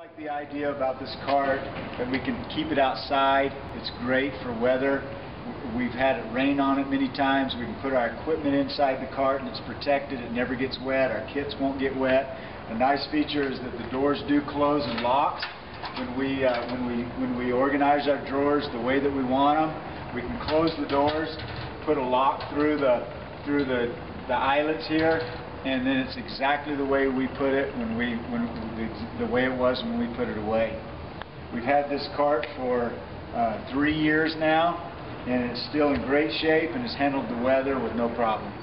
like the idea about this cart, that we can keep it outside. It's great for weather. We've had it rain on it many times. We can put our equipment inside the cart and it's protected. It never gets wet. Our kits won't get wet. A nice feature is that the doors do close and lock. When we organize our drawers the way that we want them, we can close the doors, put a lock through the eyelets here, and then it's exactly the way we put it the way it was when we put it away. We've had this cart for 3 years now, and it's still in great shape and has handled the weather with no problem.